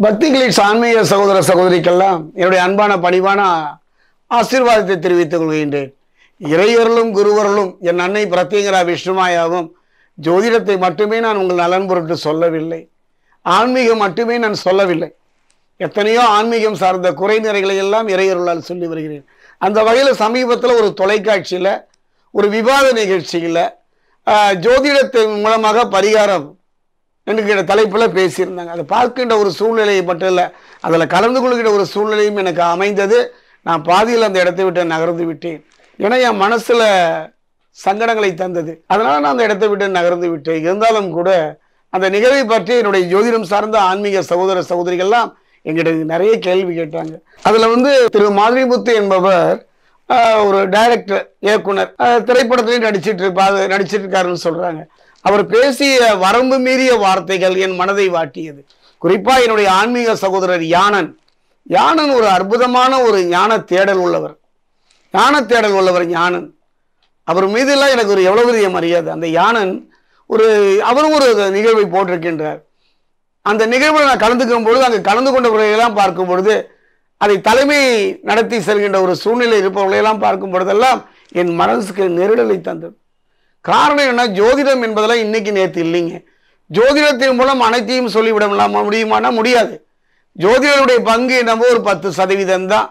Bakti klik saanmeiya sahodara sahodarikallam, என்னுடைய அன்பான பணிவான ஆசீர்வாதத்தை தெரிவித்துக் கொள்கின்றேன். இறையர்களும் குருவர்களும் என் அன்னை பிரத்யங்கரா விஷ்ணுமாயாவும் ஜோதிடத்தை மட்டுமே நான் உங்கள் நலன் பொருட்டு சொல்லவில்லை. ஆன்மீகம் மட்டுமே நான் சொல்லவில்லை. எத்தனையோ ஆன்மீகம் சார்ந்த குறைநிறைகளை எல்லாம் இறையர்களால் சொல்லி வருகிறேன். அந்த வகையில் சமீபத்தில் ஒரு தொலைக்காட்சியில் ஒரு விவாத நிகழ்ச்சியில் ஜோதிடத்தின் மூலமாக பரிகாரம் என்கிற தலைப்பில் பேசியிருந்தாங்க. அதை பார்க்கின்ற ஒரு சூழ்நிலையை மட்டும் இல்லை, அதில் கலந்து கொள்கின்ற ஒரு சூழ்நிலையும் எனக்கு அமைந்தது. நான் பாதியில் அந்த இடத்தை விட்டு நகர்ந்து விட்டேன். ஏன்னா என் மனசில் சங்கடங்களை தந்தது, அதனால் நான் அந்த இடத்தை விட்டு நகர்ந்து விட்டேன். இருந்தாலும் கூட அந்த நிகழ்வை பற்றி என்னுடைய ஜோதிடம் சார்ந்த ஆன்மீக சகோதர சகோதரிகள்லாம் எங்கிட்ட நிறைய கேள்வி கேட்டாங்க. அதில் திரு மாரிமுத்து என்பவர் ஒரு டைரக்டர், இயக்குனர், திரைப்படத்திலையும் நடிச்சிட்டு இருக்காருன்னு சொல்கிறாங்க. அவர் பேசிய வரம்பு மீறிய வார்த்தைகள் என் மனதை வாட்டியது. குறிப்பாக என்னுடைய ஆன்மீக சகோதரர் யானன் ஒரு அற்புதமான ஒரு ஞான தேடல் உள்ளவர் யானன். அவர் மீதெல்லாம் எனக்கு ஒரு எவ்வளவு பெரிய மரியாதை. அந்த யானன் அவரும் ஒரு நிகழ்வை போட்டிருக்கின்றார். அந்த நிகழ்வில் நான் கலந்துக்கும் பொழுது, அங்கே கலந்து கொண்டவர்களையெல்லாம் பார்க்கும் பொழுது, அதை தலைமை நடத்தி செல்கின்ற ஒரு சூழ்நிலை இருப்பவர்களையெல்லாம் பார்க்கும் பொழுதெல்லாம் என் மனசுக்கு நெருடலை தந்தது. காரணம் என்ன, ஜோதிடம் என்பதெல்லாம் இன்னைக்கு நேற்று இல்லைங்க. ஜோதிடத்தின் மூலம் அனைத்தையும் சொல்லிவிடலாமா, முடியுமானா முடியாது. ஜோதிடருடைய பங்கு என்னவோ ஒரு 10% தான்.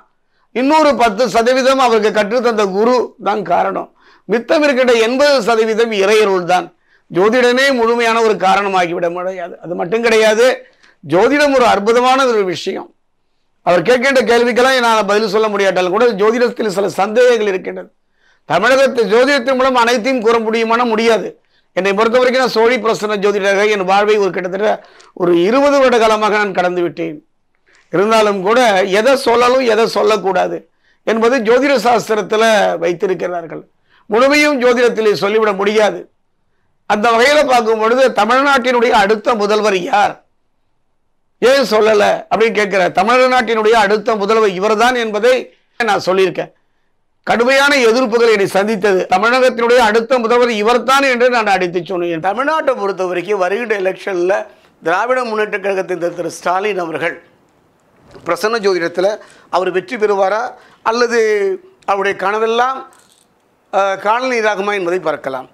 இன்னொரு 10% அவருக்கு கற்றுத்தந்த குரு தான் காரணம். மித்தம் இருக்கின்ற 80% இறையருள் தான். ஜோதிடனே முழுமையான ஒரு காரணமாகிவிட முடியாது. அது மட்டும் கிடையாது, ஜோதிடம் ஒரு அற்புதமான ஒரு விஷயம். அவர் கேட்கின்ற கேள்விக்கெல்லாம் என்னால் பதில் சொல்ல முடியாட்டாலும் கூட ஜோதிடத்தில் சில சந்தேகங்கள் இருக்கின்றது. தமிழகத்து ஜோதிடத்தின் மூலம் அனைத்தையும் கூற முடியுமான முடியாது. என்னை பொறுத்த வரைக்கும் நான் சோழி பிரசன்ன ஜோதிடராக என் வாழ்வை கிட்டத்தட்ட ஒரு 20 வருட காலமாக நான் கடந்து விட்டேன். இருந்தாலும் கூட எதை சொல்லலும் எதை சொல்லக்கூடாது என்பது ஜோதிட சாஸ்திரத்தில் வைத்திருக்கிறார்கள். முழுமையும் ஜோதிடத்திலே சொல்லிவிட முடியாது. அந்த வகையில் பார்க்கும் பொழுது தமிழ்நாட்டினுடைய அடுத்த முதல்வர் யார், ஏன் சொல்லலை அப்படின்னு கேட்கிற தமிழ்நாட்டினுடைய அடுத்த முதல்வர் இவர் தான் என்பதை நான் சொல்லியிருக்கேன். கடுமையான எதிர்ப்புகள் என்னை சந்தித்தது. தமிழகத்தினுடைய அடுத்த முதல்வர் இவர்தான் என்று நான் அடித்து சொன்னேன். தமிழ்நாட்டை பொறுத்த வரைக்கும் வருகின்ற எலெக்ஷனில் திராவிட முன்னேற்ற கழகத்தின் திரு ஸ்டாலின் அவர்கள் பிரசன்ன ஜோதிடத்தில் அவர் வெற்றி பெறுவாரா அல்லது அவருடைய கனவெல்லாம் காணல் நீராகுமா என்பதை பார்க்கலாம்.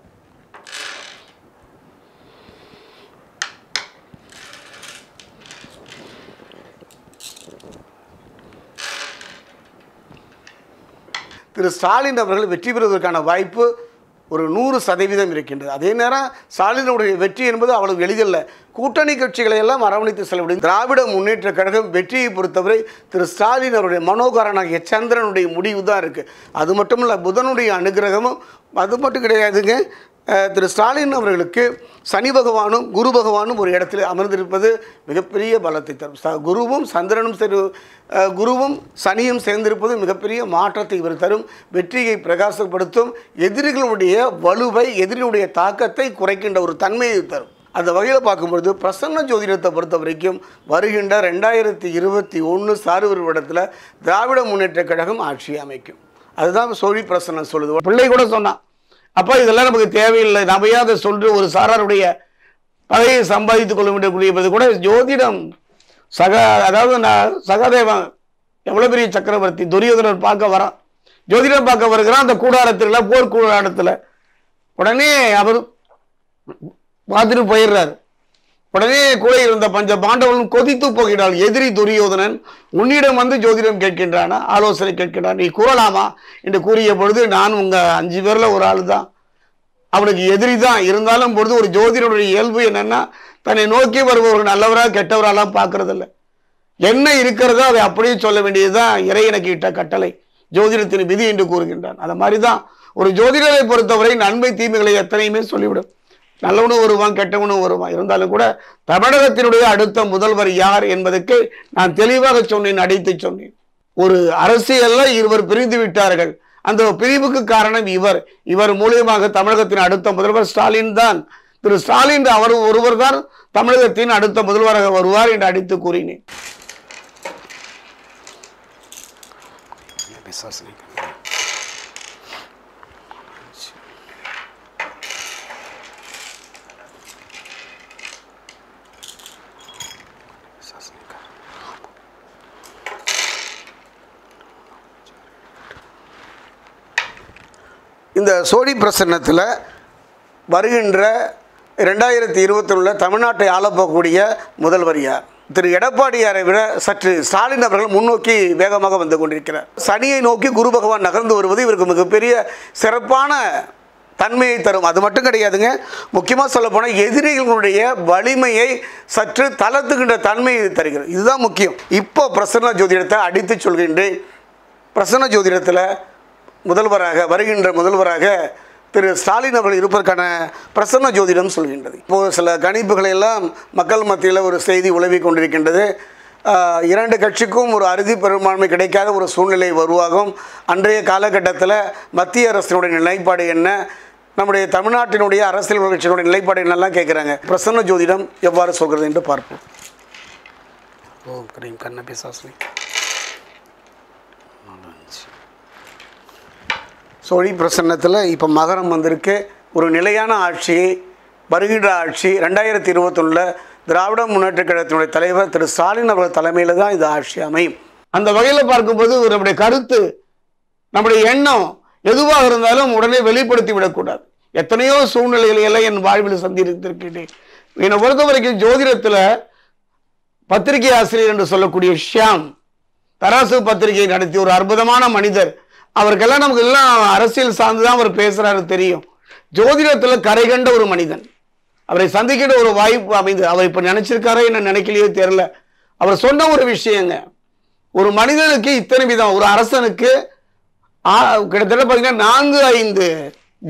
திரு ஸ்டாலின் அவர்கள் வெற்றி பெறுவதற்கான வாய்ப்பு ஒரு 100% இருக்கின்றது. அதே நேரம் ஸ்டாலினுடைய வெற்றி என்பது அவ்வளவு எளிதல்ல. கூட்டணி கட்சிகளை எல்லாம் அரவணைத்து செல்லவிடும் திராவிட முன்னேற்ற கழகம் வெற்றியை பொறுத்தவரை திரு ஸ்டாலின் அவருடைய மனோகாரனாகிய சந்திரனுடைய முடிவு தான் இருக்குது. அது மட்டும் இல்லை, புதனுடைய அனுகிரகமும். அது மட்டும் கிடையாதுங்க, திரு ஸ்டாலின் அவர்களுக்கு சனி பகவானும் குரு பகவானும் ஒரு இடத்தில் அமர்ந்திருப்பது மிகப்பெரிய பலத்தை தரும். குருவும் சனியும் சேர்ந்திருப்பது மிகப்பெரிய மாற்றத்தை இவர் தரும், வெற்றியை பிரகாசப்படுத்தும், எதிரிகளுடைய வலுவை, எதிரிகளுடைய தாக்கத்தை குறைக்கின்ற ஒரு தன்மையை தரும். அந்த வகையில் பார்க்கும்பொழுது பிரசன்ன ஜோதிடத்தை பொறுத்த வரைக்கும் வருகின்ற 2021 சார்வர் இடத்தில் திராவிட முன்னேற்ற கழகம் ஆட்சி அமைக்கும். அதுதான் சோழி பிரசன்ன சொல்லுது. பிள்ளை கூட சொன்னான், அப்போ இதெல்லாம் நமக்கு தேவையில்லை, நபையாத சொல்ற ஒரு சாராருடைய பகையை சம்பாதித்துக் கொள்ள வேண்டிய கூட ஜோதிடம் அதாவது நான் சகாதேவன் எவ்வளோ பெரிய சக்கரவர்த்தி துரியோதனர் பார்க்க வரான், ஜோதிடம் பார்க்க வருகிறான். அந்த கூடாரத்தில், போர் கூடாரத்தில் உடனே அவர் பார்த்துட்டு போயிடுறாரு. உடனே கூட இருந்த பஞ்ச பாண்டவனும் கொதித்து போகிறாள். எதிரி துரியோதனன் உன்னிடம் ஜோதிடம் கேட்கின்றானா, ஆலோசனை கேட்கின்றான், நீ கூறலாமா என்று கூறிய பொழுது, நான் உங்கள் 5 பேரில் ஒரு ஆள் தான், அவனுக்கு எதிரி தான். இருந்தாலும் பொழுது ஒரு ஜோதிடனுடைய இயல்பு என்னென்னா, தன்னை நோக்கி வருபவர் நல்லவரா கெட்டவராலாம் பார்க்கறதில்ல, என்ன இருக்கிறதோ அதை அப்படியே சொல்ல வேண்டியது தான் இறையனுக்கு இட்ட கட்டளை, ஜோதிடத்தின் விதி என்று கூறுகின்றான். அந்த மாதிரி தான் ஒரு ஜோதிடரை பொறுத்தவரை நன்மை தீமைகளை எத்தனையுமே சொல்லிவிடும். நல்லவனும் வருவான், கெட்டவனும் வருவான். இருந்தாலும் கூட தமிழகத்தினுடைய அடுத்த முதல்வர் யார் என்பதற்கு நான் தெளிவாக சொன்னேன், அடித்து சொன்னேன். ஒரு அரசியல்ல இருவர் பிரிந்து விட்டார்கள். அந்த பிரிவுக்கு காரணம் இவர் மூலியமாக தமிழகத்தின் அடுத்த முதல்வர் ஸ்டாலின் தான். திரு ஸ்டாலின் அவர் ஒருவர் தான் தமிழகத்தின் அடுத்த முதல்வராக வருவார் என்று அடித்து கூறினேன். இந்த சோழி பிரசன்னத்தில் வருகின்ற 2021 தமிழ்நாட்டை ஆளப்போகக்கூடிய முதல்வர் யார்? திரு எடப்பாடியாரை விட சற்று ஸ்டாலின் அவர்கள் முன்னோக்கி வேகமாக வந்து கொண்டிருக்கிறார். சனியை நோக்கி குரு பகவான் நகர்ந்து வருவது இவருக்கு மிகப்பெரிய சிறப்பான தன்மையை தரும். அது மட்டும் கிடையாதுங்க, முக்கியமாக சொல்லப்போனால் எதிரிகளுடைய வலிமையை சற்று தளர்த்துகின்ற தன்மையை தருகிறது. இதுதான் முக்கியம். இப்போ பிரசன்ன ஜோதிடத்தை அடித்து சொல்கின்றேன். பிரசன்ன ஜோதிடத்தில் முதல்வராக வருகின்ற முதல்வராக திரு ஸ்டாலின் அவர்கள் இருப்பதற்கான பிரசன்ன ஜோதிடம் சொல்கின்றது. இப்போது சில கணிப்புகளை எல்லாம் மக்கள் மத்தியில் ஒரு செய்தி உலவி கொண்டிருக்கின்றது. இரண்டு கட்சிக்கும் ஒரு அறுதி பெரும்பான்மை கிடைக்காத ஒரு சூழ்நிலை உருவாகும். அன்றைய காலகட்டத்தில் மத்திய அரசினுடைய நிலைப்பாடு என்ன, நம்முடைய தமிழ்நாட்டினுடைய அரசியல் கட்சியினுடைய நிலைப்பாடு என்னெல்லாம் கேட்குறாங்க. பிரசன்ன ஜோதிடம் எவ்வாறு சொல்கிறது என்று பார்ப்போம். ஓம் கிரீம் கண்ணபி சாஸ்திரி சோழி பிரசன்னத்தில் இப்போ மகரம் வந்திருக்கு. ஒரு நிலையான ஆட்சியை வருகின்ற ஆட்சி 2021 திராவிட முன்னேற்ற கழகத்தினுடைய தலைவர் திரு ஸ்டாலின் அவர்கள் தலைமையில் தான் இந்த ஆட்சி அமையும். அந்த வகையில் பார்க்கும்போது நம்முடைய கருத்து, நம்முடைய எண்ணம் எதுவாக இருந்தாலும் உடனே வெளிப்படுத்தி விடக்கூடாது. எத்தனையோ சூழ்நிலைகளை எல்லாம் என் வாழ்வில் சந்தித்திருக்கிறேன். என்னை பொறுத்த வரைக்கும் ஜோதிடத்தில் பத்திரிகை ஆசிரியர் என்று சொல்லக்கூடிய ஷியாம் தராசு பத்திரிகையை நடத்திய ஒரு அற்புதமான மனிதர். அவருக்கெல்லாம் நமக்கு எல்லாம் அரசியல் சார்ந்துதான் அவர் பேசுகிறாரு தெரியும். ஜோதிடத்தில் கரை கண்ட ஒரு மனிதன். அவரை சந்திக்கின்ற ஒரு வாய்ப்பு அமைந்தது. அவர் இப்போ நினச்சிருக்காரோ என்ன நினைக்கலையோ தெரில. அவர் சொன்ன ஒரு விஷயங்க, ஒரு மனிதனுக்கு இத்தனை விதம், ஒரு அரசனுக்கு கிட்டத்தட்ட பார்த்தீங்கன்னா 4-5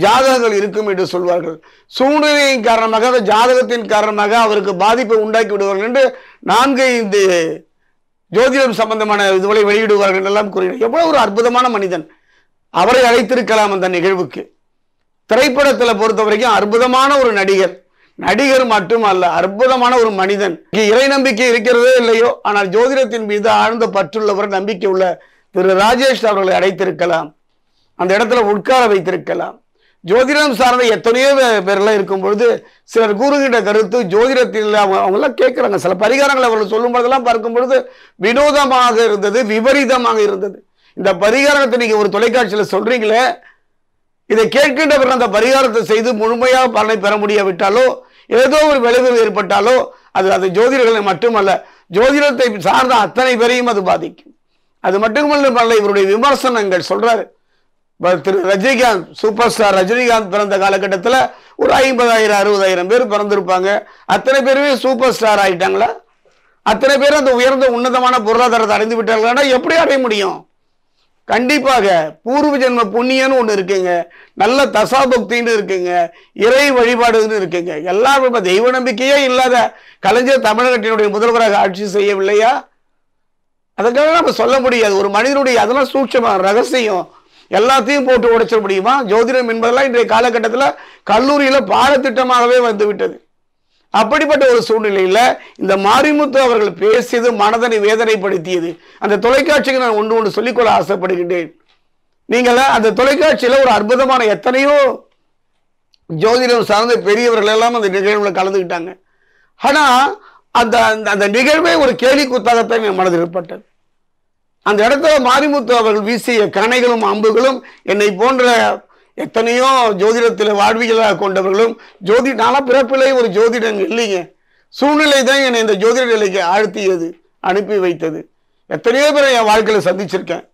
ஜாதகங்கள் இருக்கும் என்று சொல்வார்கள். சூழ்நிலையின் காரணமாக, அந்த ஜாதகத்தின் காரணமாக அவருக்கு பாதிப்பை உண்டாக்கி விடுவார்கள் என்று 4-5 ஜோதிடம் சம்பந்தமான இதுவரை வெளியிடுவார்கள் எல்லாம் கூறுகிறார். எவ்வளோ ஒரு அற்புதமான மனிதன். அவரை அழைத்திருக்கலாம் அந்த நிகழ்வுக்கு. திரைப்படத்தில் பொறுத்த வரைக்கும் அற்புதமான ஒரு நடிகர், நடிகர் மட்டும் அல்ல, அற்புதமான ஒரு மனிதன். இறை நம்பிக்கை இருக்கிறதோ இல்லையோ, ஆனால் ஜோதிடத்தின் மீது ஆழ்ந்த பற்றுள்ளவர், நம்பிக்கை உள்ள திரு ராஜேஷ் அவர்களை அழைத்திருக்கலாம், அந்த இடத்துல உட்கார வைத்திருக்கலாம். ஜோதிடம் சார்ந்த எத்தனையோ பேரெல்லாம் இருக்கும் பொழுது சிலர் கூறுகின்ற கருத்து ஜோதிடத்தில் அவங்களாம் கேட்குறாங்க. சில பரிகாரங்களை அவர்கள் சொல்லும் பொழுதெல்லாம் பார்க்கும் பொழுது வினோதமாக இருந்தது, விபரீதமாக இருந்தது. இந்த பரிகாரத்தை நீங்கள் ஒரு தொலைக்காட்சியில் சொல்கிறீங்களே, இதை கேட்கின்றவர்கள் அந்த பரிகாரத்தை செய்து முழுமையாக பலனை பெற முடியாவிட்டாலோ, ஏதோ ஒரு விளைவு ஏற்பட்டாலோ, அது அது ஜோதிடர்களை மட்டுமல்ல, ஜோதிடத்தை சார்ந்த அத்தனை பேரையும் அது பாதிக்கும். அது மட்டுமல்ல, இவருடைய விமர்சனங்கள் சொல்கிறாரு. திரு ரஜினிகாந்த், சூப்பர் ஸ்டார் ரஜினிகாந்த் பிறந்த காலகட்டத்தில் ஒரு 50,000-60,000 பேர் பிறந்திருப்பாங்க. அத்தனை பேருமே சூப்பர் ஸ்டார் ஆகிட்டாங்களா? அத்தனை பேரும் அந்த உயர்ந்த உன்னதமான பொருளாதாரத்தை அடைந்து விட்டார்களா? எப்படி அடைய முடியும்? கண்டிப்பாக பூர்வ ஜென்ம புண்ணியன்னு ஒன்று இருக்குங்க, நல்ல தசாபக்தின்னு இருக்குங்க, இறை வழிபாடுன்னு இருக்குங்க. எல்லாருமே தெய்வ நம்பிக்கையே இல்லாத கலைஞர் தமிழகத்தினுடைய முதல்வராக ஆட்சி செய்யவில்லையா? அதுக்காக நம்ம சொல்ல முடியாது. ஒரு மனிதனுடைய அதெல்லாம் சூட்சமாக ரகசியம் எல்லாத்தையும் போட்டு உடைச்சிட முடியுமா? ஜோதிடம் என்பதெல்லாம் இன்றைய காலகட்டத்தில் கல்லூரியில் பாடத்திட்டமாகவே வந்துவிட்டது. அப்படிப்பட்ட ஒரு சூழ்நிலையில் இந்த மாரிமுத்து அவர்கள் பேசியது மனதனை வேதனைப்படுத்தியது. அந்த தொலைக்காட்சிக்கு நான் ஒன்று சொல்லிக்கொள்ள ஆசைப்படுகின்றேன். நீங்கள அந்த தொலைக்காட்சியில் ஒரு அற்புதமான எத்தனையோ ஜோதிடம் சார்ந்த பெரியவர்கள் எல்லாம் அந்த நிகழ்வில் கலந்துக்கிட்டாங்க. ஆனால் அந்த அந்த நிகழ்வே ஒரு கேலி குத்தாகத்தான் என் மனதில் ஏற்பட்டது. அந்த இடத்துல மாரிமுத்து அவர்கள் வீசிய கணைகளும் அம்புகளும் என்னை போன்ற எத்தனையோ ஜோதிடத்தில் வாழ்வியலாக கொண்டவர்களும் நாலாம் பிறப்பிலே ஒரு ஜோதிடம் இல்லைங்க, சூழ்நிலை தான் என்னை இந்த ஜோதிட நிலைக்கு ஆழ்த்தியது, அனுப்பி வைத்தது. எத்தனையோ பேரை என் வாழ்க்கையில் சந்திச்சிருக்கேன்.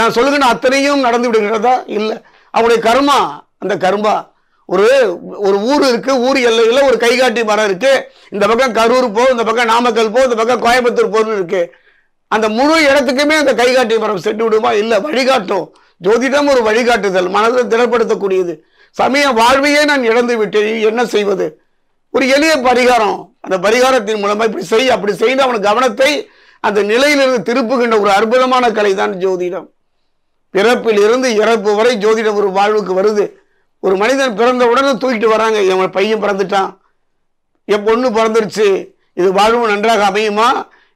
நான் சொல்லுகின்ற அத்தனையும் நடந்து விடுகிறதா? இல்லை. அவங்களுடைய கர்மா, அந்த கர்மா. ஒரு ஒரு ஊர் இருக்குது, ஊர் எல்லையில் ஒரு கைகாட்டி மரம் இருக்குது. இந்த பக்கம் கரூர் போ, இந்த பக்கம் நாமக்கல் போ, இந்த பக்கம் கோயம்புத்தூர் போன்னு இருக்குது. அந்த முழு இடத்துக்குமே அந்த கைகாட்டி மரம் சென்று விடுமா? இல்லை, வழிகாட்டும். ஜோதிடம் ஒரு வழிகாட்டுதல், மனதை திடப்படுத்தக்கூடியது. சமய வாழ்வையே நான் இழந்து விட்டேன், என்ன செய்வது? ஒரு எளிய பரிகாரம். அந்த பரிகாரத்தின் மூலமாக இப்படி செய், அப்படி செய்து அவன் கவனத்தை அந்த நிலையிலிருந்து திருப்புகின்ற ஒரு அற்புதமான கலை தான் ஜோதிடம். பிறப்பிலிருந்து இறப்பு வரை ஜோதிடம் ஒரு வாழ்வுக்கு வருது. ஒரு மனிதன் பிறந்த உடனே தூக்கிட்டு வராங்க, என் பையன் பிறந்துட்டான், என் பொண்ணு பிறந்துருச்சு, இது வாழ்வு நன்றாக அமையுமா,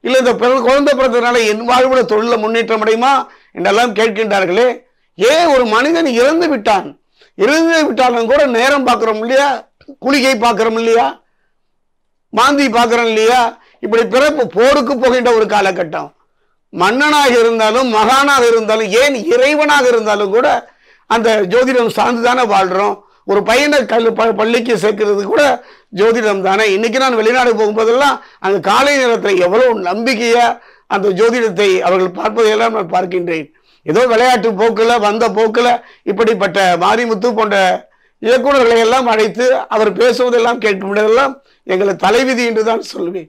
இல்லை இந்த குழந்தை பிறந்ததுனால என் வாழ்வுல தொழில முன்னேற்றம் அடையுமா என்றெல்லாம் கேட்கின்றார்களே. ஏன் ஒரு மனிதன் இறந்து விட்டான், இறந்து விட்டாலும் கூட நேரம் பார்க்குறோம் இல்லையா, குளிகை பார்க்குறோம் இல்லையா, மாந்தி பார்க்குறோம் இல்லையா, இப்படி பிறப்பு போருக்கு போகின்ற ஒரு காலகட்டம். மன்னனாக இருந்தாலும் மகானாக இருந்தாலும் ஏன் இறைவனாக இருந்தாலும் கூட அந்த ஜோதிடம் சார்ந்து தானே வாழ்கிறோம். ஒரு பையனை பள்ளிக்கு சேர்க்கறது கூட ஜோதிடம் தானே. இன்றைக்கி நான் வெளிநாடு போகும்போதெல்லாம் அந்த காலை நேரத்தில் எவ்வளோ நம்பிக்கையாக அந்த ஜோதிடத்தை அவர்கள் பார்ப்பதையெல்லாம் நான் பார்க்கின்றேன். ஏதோ விளையாட்டு போக்கில் வந்த போக்கில் இப்படிப்பட்ட மாரிமுத்து போன்ற இயக்குநர்களை எல்லாம் அழைத்து அவர் பேசுவதெல்லாம் கேட்கும் இடமெல்லாம் எங்களை தலைவிதி என்று தான் சொல்லுவேன்.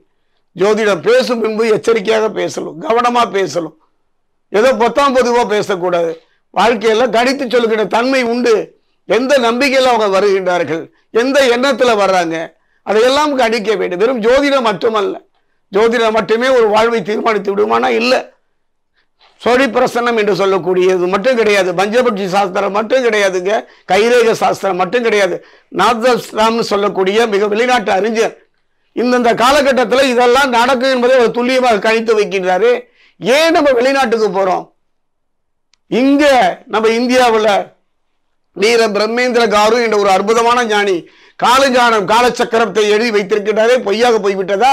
ஜோதிடம் பேசும் பின்பு எச்சரிக்கையாக பேசணும், கவனமாக பேசணும், ஏதோ பொத்தாம் பொதுவாக பேசக்கூடாது. வாழ்க்கையெல்லாம் கணித்து சொல்லுகின்ற தன்மை உண்டு. எந்த நம்பிக்கையில் அவங்க வருகின்றார்கள், எந்த எண்ணத்தில் வர்றாங்க, அதையெல்லாம் கணிக்க வேண்டும். வெறும் ஜோதிடம் மட்டுமல்ல, ஜோதிடம் மட்டுமே ஒரு வாழ்வை தீர்மானித்து விடுமானா இல்லை. சோழி பிரசன்னம் என்று சொல்லக்கூடியது மட்டும் கிடையாது, பஞ்சபட்சி சாஸ்திரம் மட்டும் கிடையாதுங்க, கைரேக சாஸ்திரம் மட்டும் கிடையாது. நாதஸ்ராம்னு சொல்லக்கூடிய மிக வெளிநாட்டு அறிஞர் இந்தந்த காலகட்டத்தில் இதெல்லாம் நடக்கும் என்பதை ஒரு துல்லியமாக கணித்து வைக்கின்றாரு. ஏன் நம்ம வெளிநாட்டுக்கு போகிறோம்? இங்கே நம்ம இந்தியாவில் வீர பிரம்மேந்திர காரு என்ற ஒரு அற்புதமான ஞானி காலஞானம் காலச்சக்கரத்தை எழுதி வைத்திருக்கின்றாரே பொய்யாக போய்விட்டதா?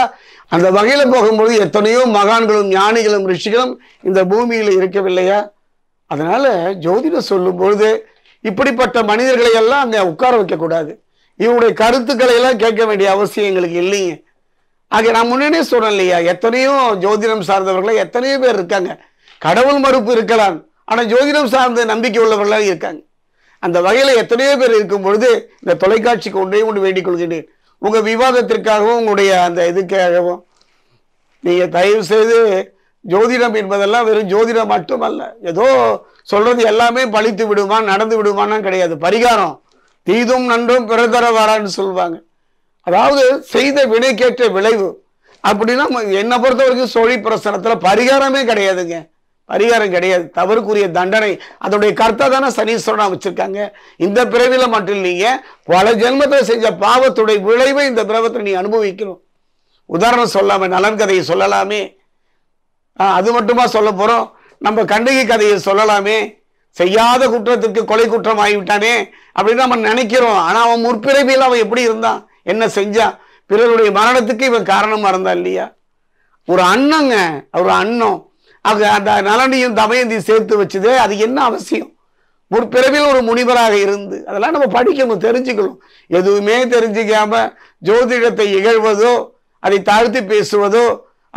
அந்த வகையில் போகும்போது எத்தனையோ மகான்களும் ஞானிகளும் ரிஷிகளும் இந்த பூமியில் இருக்கவில்லையா? அதனால் ஜோதிடம் சொல்லும்பொழுது இப்படிப்பட்ட மனிதர்களை எல்லாம் அங்கே உட்கார வைக்கக்கூடாது. இவருடைய கருத்துக்களை எல்லாம் கேட்க வேண்டிய அவசியம் எங்களுக்கு இல்லைங்க. ஆக நான் முன்னே சொல்கிறேன் இல்லையா, எத்தனையோ ஜோதிடம் சார்ந்தவர்களே எத்தனையோ பேர் இருக்காங்க. கடவுள் மறுப்பு இருக்கலாம், ஆனால் ஜோதிடம் சார்ந்த நம்பிக்கை உள்ளவர்களாக இருக்காங்க. அந்த வகையில் எத்தனையோ பேர் இருக்கும் பொழுது இந்த தொலைக்காட்சிக்கு ஒன்றே ஒன்று வேண்டிக் கொள்கின்றேன். உங்கள் விவாதத்திற்காகவும் உங்களுடைய அந்த இதுக்காகவும் நீங்கள் தயவு செய்து ஜோதிடம் என்பதெல்லாம் வெறும் ஜோதிடம் மட்டுமல்ல, ஏதோ சொல்கிறது எல்லாமே பழித்து விடுமா நடந்து விடுமானா கிடையாது. பரிகாரம் தீதும் நன்றும் பிறதர வரான்னு சொல்லுவாங்க. அதாவது செய்த வினைக்கேற்ற விளைவு அப்படின்னா என்னை பொறுத்த வரைக்கும் சோழி பிரசனத்தில் பரிகாரமே கிடையாதுங்க. பரிகாரம் கிடையாது, தவறுக்குரிய தண்டனை. அதனுடைய கர்த்தா தானே சனீஸ்வரனாக வச்சுருக்காங்க. இந்த பிறவியில் மட்டும் இல்லைங்க, பல ஜென்மத்தில் செஞ்ச பாவத்துடைய விளைவை இந்த பிறவத்தில் நீ அனுபவிக்கணும். உதாரணம் சொல்லாமே, நலன் கதையை சொல்லலாமே. அது மட்டுமா சொல்ல போகிறோம்? நம்ம கண்டிகை கதையை சொல்லலாமே. செய்யாத குற்றத்திற்கு கொலை குற்றம் ஆகிவிட்டானே அப்படின்னு நம்ம நினைக்கிறோம். ஆனால் அவன் முற்பிறவியில் அவன் எப்படி இருந்தான், என்ன செஞ்சான், பிறருடைய மரணத்துக்கு இவன் காரணமாக இருந்தான் இல்லையா? ஒரு அண்ணங்க, ஒரு அண்ணம் அவங்க அந்த நலனையும் தமயந்தையும் சேர்த்து வச்சுது. அது என்ன அவசியம்? ஒரு பிறவியில் ஒரு முனிவராக இருந்து அதெல்லாம் நம்ம படிக்கணும், தெரிஞ்சுக்கணும். எதுவுமே தெரிஞ்சிக்காம ஜோதிடத்தை இகழ்வதோ, அதை தாழ்த்தி பேசுவதோ,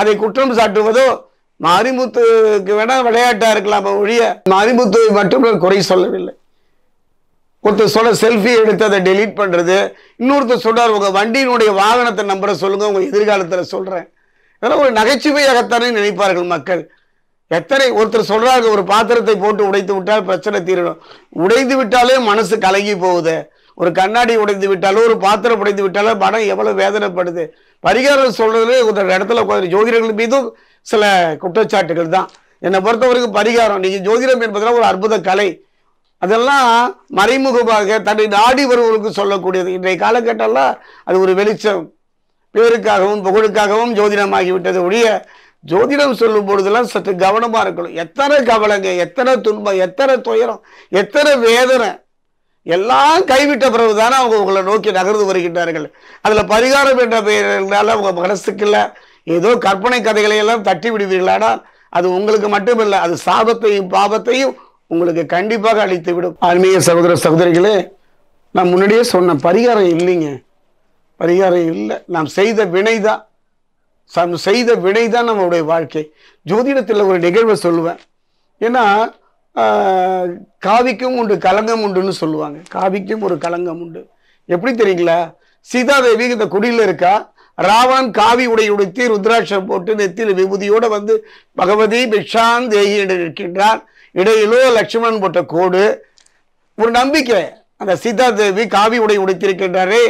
அதை குற்றம் சாட்டுவதோ மாரிமுத்துக்கு வேணால் விளையாட்டாக இருக்கலாமா ஒழிய மாரிமுத்துவை மட்டும் நான் குறை சொல்லவில்லை. ஒருத்தர் சொல்ல செல்ஃபி எடுத்து அதை டெலீட் பண்ணுறது, இன்னொருத்தர் சொல்கிறார் உங்கள் வண்டியினுடைய வாகனத்தை நம்பரை சொல்லுங்கள், உங்கள் எதிர்காலத்தில் சொல்கிறேன். அதெல்லாம் ஒரு நகைச்சுவையாகத்தானே நினைப்பார்கள் மக்கள். எத்தனை ஒருத்தர் சொல்கிறாங்க ஒரு பாத்திரத்தை போட்டு உடைத்து விட்டால் பிரச்சனை தீரணும். உடைந்து விட்டாலே மனசு கலங்கி போகுது. ஒரு கண்ணாடி உடைந்து விட்டாலோ ஒரு பாத்திரம் உடைந்து விட்டாலோ மனம் எவ்வளோ வேதனைப்படுது. பரிகாரம் சொல்கிறதுலே ஒரு இடத்துல ஜோதிடர்கள் மீதும் சில குற்றச்சாட்டுகள் தான். என்னை பொறுத்தவரைக்கும் பரிகாரம் நீங்கள் ஜோதிடம் என்பதெல்லாம் ஒரு அற்புத கலை. அதெல்லாம் மறைமுகமாக தன்னை நாடி வருவர்களுக்கு சொல்லக்கூடியது. இன்றைய காலகட்டம்லாம் அது ஒரு வெளிச்சம், பேருக்காகவும் புகழுக்காகவும் ஜோதிடமாகிவிட்டது ஒழிய ஜோதிடம் சொல்லும் பொழுதுலாம் சற்று கவனமாக இருக்கணும். எத்தனை கவலைங்க, எத்தனை துன்பம், எத்தனை துயரம், எத்தனை வேதனை எல்லாம் கைவிட்ட பிறகு தானே அவங்க உங்களை நோக்கி நகர்ந்து வருகின்றார்கள். அதில் பரிகாரம் என்ற பெயரால் அவங்க மனசுக்குள்ள ஏதோ கற்பனை கதைகளை எல்லாம் தட்டி விடுவீர்களானால் அது உங்களுக்கு மட்டுமில்லை, அது சாபத்தையும் பாபத்தையும் உங்களுக்கு கண்டிப்பாக அளித்து விடும். ஆன்மீக சகோதர சகோதரிகளே, நான் முன்னாடியே சொன்னேன், பரிகாரம் இல்லைங்க, பரிகாரம் இல்லை. நாம் செய்த வினைதான், செய்த வினை தான் நம்மளுடைய வாழ்க்கை. ஜோதிடத்தில் ஒரு நிகழ்வை சொல்லுவேன். ஏன்னா காவிக்கும் உண்டு கலங்கம் உண்டுன்னு சொல்லுவாங்க. காவிக்கும் ஒரு கலங்கம் உண்டு. எப்படி தெரியுங்களா? சீதாதேவி இந்த குடியில் இருக்கா, ராவன் காவி உடை உடைத்து ருத்ராட்சம் போட்டு நெத்தியில் விபூதியோடு வந்து பகவதி பிக்ஷான் தேகி என்று நிற்கின்றார். இடையிலோ லட்சுமணன் போட்ட கோடு. ஒரு நம்பிக்கை, அந்த சீதாதேவி காவி உடை உடைத்திருக்கின்றாரே,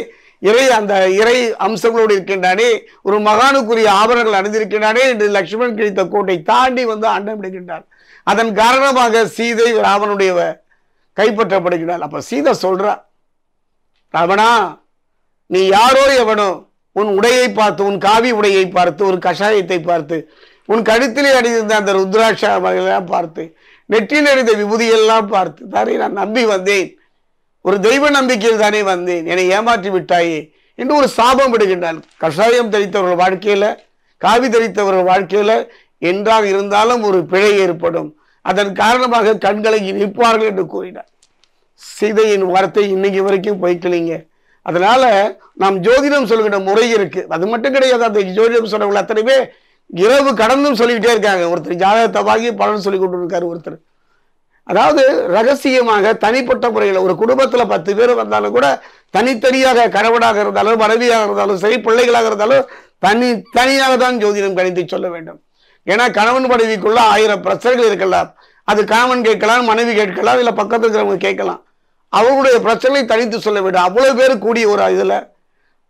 அந்த இறை அம்சங்களோடு இருக்கின்றானே, ஒரு மகானுக்குரிய ஆபரணங்கள் அணிந்திருக்கின்றானே என்று லட்சுமணன் கிழித்த கோட்டை தாண்டி வந்து அண்டம் விடுகின்றார். அதன் காரணமாக சீதை ராவனுடைய கைப்பற்றப்படுகிறாள். அப்போ சீதை சொல்றா, ராவணா, நீ யாரோ எவனோ உன் உடையை பார்த்து, உன் காவி உடையை பார்த்து, ஒரு கஷாயத்தை பார்த்து, உன் கழுத்திலே அணிந்திருந்த அந்த ருத்ராட்சம் பார்த்து, நெற்றியில் அணிந்த விபூதியெல்லாம் பார்த்து தானே நான் நம்பி வந்தேன், ஒரு தெய்வ நம்பிக்கையில் தானே வந்தேன், என்னை ஏமாற்றி விட்டாயே என்று ஒரு சாபம் விடுகின்றான். கஷாயம் தெரித்தவர்கள் வாழ்க்கையில், காவி தெரித்தவர்கள் வாழ்க்கையில் என்றாக இருந்தாலும் ஒரு பிழை ஏற்படும். அதன் காரணமாக கண்களை இணைப்பார்கள் என்று கூறினார். சீதையின் வார்த்தை இன்னைக்கு வரைக்கும் போய்க்கலீங்க. அதனால நாம் ஜோதிடம் சொல்லுகிற முறை இருக்கு. அது மட்டும் கிடையாது, அந்த ஜோதிடம் சொல்றவங்க அத்தனை பேர் இரவு கடந்தும் சொல்லிக்கிட்டே இருக்காங்க. ஒருத்தர் ஜாதகத்தை வாங்கி பலன் சொல்லி கொண்டு இருக்காரு ஒருத்தர். அதாவது ரகசியமாக தனிப்பட்ட முறையில் ஒரு குடும்பத்தில் 10 பேர் வந்தாலும் கூட தனித்தனியாக கணவனாக இருந்தாலும் மனைவியாக இருந்தாலும் சரி பிள்ளைகளாக இருந்தாலும் தனியாக தான் ஜோதிடம் கணித்து சொல்ல வேண்டும். ஏன்னா கணவன் மனைவிக்குள்ள 1000 பிரச்சனைகள் இருக்கலாம். அது கணவன் கேட்கலாம், மனைவி கேட்கலாம், இல்லை பக்கத்தில் இருக்கிறவங்க கேட்கலாம். அவங்களுடைய பிரச்சனையை தனித்து சொல்ல வேண்டும். அவ்வளோ பேர் கூடிய ஒரு இதில்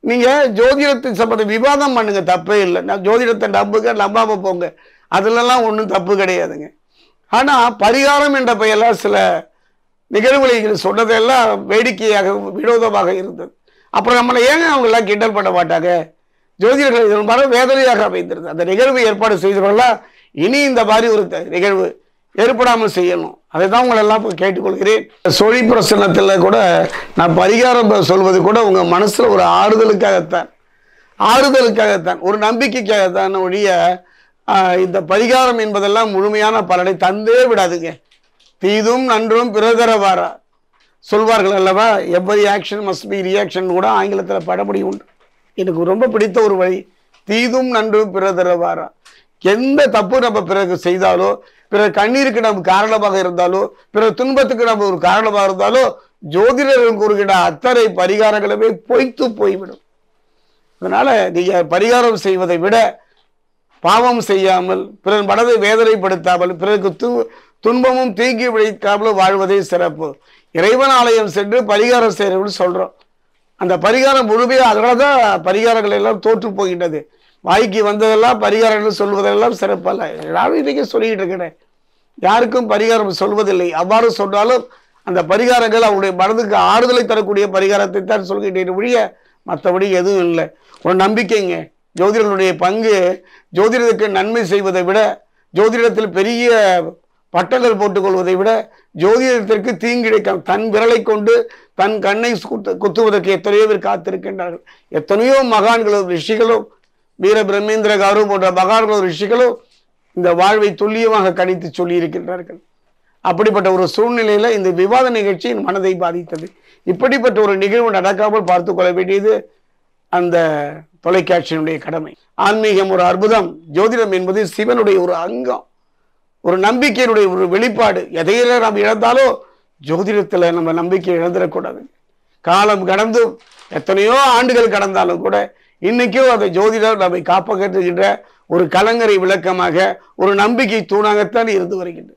நீங்கள் ஜோதிடத்தின் சம்பந்த விவாதம் பண்ணுங்க, தப்பே இல்லை. நான் ஜோதிடத்தை நம்புங்க, நம்பாமல் போங்க, அதுலலாம் ஒன்றும் தப்பு கிடையாதுங்க. ஆனால் பரிகாரம் என்ற பெயரில் சில நிகழ்வுகள் சொன்னதெல்லாம் வேடிக்கையாக வினோதமாக இருந்தது. அப்புறம் நம்மளை ஏங்க அவங்களாம் கிண்டல் பண்ண மாட்டாங்க, ஜோதிடர்கள் இதன் மாதிரி வேதனையாக அமைந்திருந்தது. அந்த நிகழ்வு ஏற்பாடு செய்தவர்களாம் இனி இந்த மாதிரி ஒரு நிகழ்வு ஏற்படாமல் செய்யணும். அதை தான் உங்களெல்லாம் கேட்டுக்கொள்கிறேன். சொலி பிரசனத்தில் கூட நான் பரிகாரம் சொல்வது கூட உங்கள் மனசில் ஒரு ஆறுதலுக்காகத்தான் ஒரு நம்பிக்கைக்காகத்தான் ஒழிய இந்த பரிகாரம் என்பதெல்லாம் முழுமையான பலனை தந்தே விடாதுங்க. தீதும் நன்றும் பிறதரவாரா சொல்வார்கள் அல்லவா, every action must be reaction கூட ஆங்கிலத்தில் படபடி உண்டு. எனக்கு ரொம்ப பிடித்த ஒரு வழி, தீதும் நன்றும் பிறதரவாரா. எந்த தப்பு நம்ம பிறகு செய்தாலோ, பிறர் கண்ணீருக்கு நம்ம காரணமாக இருந்தாலோ, பிறர் துன்பத்துக்கு நம்ம ஒரு காரணமாக இருந்தாலோ, ஜோதிடர்கள் கூறுகின்ற அத்தனை பரிகாரங்களுமே பொய்த்து போய்விடும். அதனால நீங்கள் பரிகாரம் செய்வதை விட பாவம் செய்யாமல், பிறர் மனதை வேதனைப்படுத்தாமல், பிறருக்கு துன்பமும் தீங்கி விளைவிக்காமலும் வாழ்வதே சிறப்பு. இறைவன் ஆலயம் சென்று பரிகாரம் செய்கிறவர்கள் சொல்கிறோம். அந்த பரிகாரம் முழுமையாக, அதனால தான் பரிகாரங்கள் எல்லாம் தோற்று போகின்றது. வாய்க்கு வந்ததெல்லாம் பரிகாரங்கள் சொல்வதெல்லாம் சிறப்பல்ல. எல்லாரும் இன்றைக்கி சொல்லிக்கிட்டு இருக்கிறேன், யாருக்கும் பரிகாரம் சொல்வதில்லை. அவ்வாறு சொன்னாலும் அந்த பரிகாரங்கள் அவருடைய மனதுக்கு ஆறுதலை தரக்கூடிய பரிகாரத்தை தான் சொல்கின்ற ஒழிய மற்றபடி எதுவும் இல்லை. ஒரு நம்பிக்கைங்க. ஜோதிடர்களுடைய பங்கு ஜோதிடத்துக்கு நன்மை செய்வதை விட, ஜோதிடத்தில் பெரிய பட்டங்கள் போட்டுக்கொள்வதை விட, ஜோதிடத்திற்கு தீங்கிழைக்காமல் தன் விரலை கொண்டு தன் கண்ணை குத்துவதற்கு எத்தனையோ பேர் காத்திருக்கின்றார்கள். எத்தனையோ மகான்களும் ரிஷிகளும், வீர பிரம்மேந்திர காரு போன்ற மகான்களும் ரிஷிகளும் இந்த வாழ்வை துல்லியமாக கணித்து சொல்லியிருக்கின்றார்கள். அப்படிப்பட்ட ஒரு சூழ்நிலையில் இந்த விவாத நிகழ்ச்சி என் மனதை பாதித்தது. இப்படிப்பட்ட ஒரு நிகழ்வு நடக்காமல் பார்த்து கொள்ள வேண்டியது அந்த தொலைக்காட்சியினுடைய கடமை. ஆன்மீகம் ஒரு அற்புதம், ஜோதிடம் என்பது சிவனுடைய ஒரு அங்கம், ஒரு நம்பிக்கையினுடைய ஒரு வெளிப்பாடு. எதையில நாம் இழந்தாலோ ஜோதிடத்தில் நம்ம நம்பிக்கை இழந்துடக்கூடாது. காலம் கடந்தும் எத்தனையோ ஆண்டுகள் கடந்தாலும் கூட இன்னைக்கும் அந்த ஜோதிடம் நம்மை காப்பாற்றுகின்ற ஒரு கலங்கரை விளக்கமாக, ஒரு நம்பிக்கை தூணாகத்தான் இருந்து வருகின்றது.